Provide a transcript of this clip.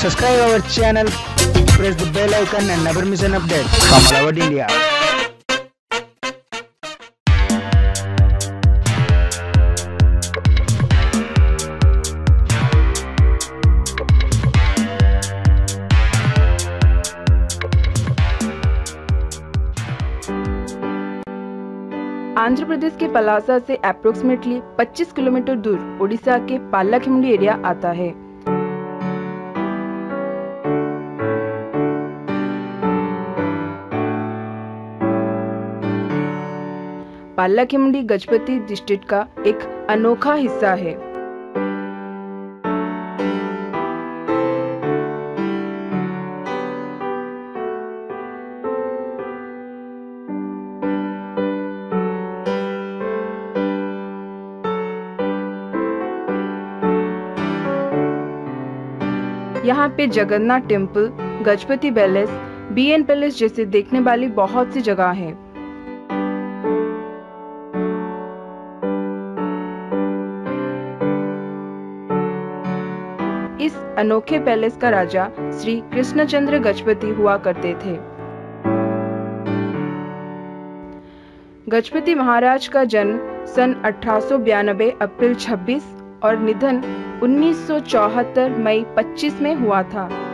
Subscribe our channel, press the bell icon and never miss an update from all over India. Andhra Pradesh के पलासा से approximately 25 kilometre दूर ओडिशा के पालकेमुंडी area आता है। पालकेमुंडी Gajapati district का एक अनोखा हिस्सा है। यहाँ पे Jagannath temple, Gajapati palace, BN palace जैसे देखने वाली बहुत सी जगह है। इस अनोखे पैलेस का राजा श्री कृष्णचंद्र गजपति हुआ करते थे। गजपति महाराज का जन्म सन 1892 अप्रैल 26 और निधन 1974 मई 25 में हुआ था।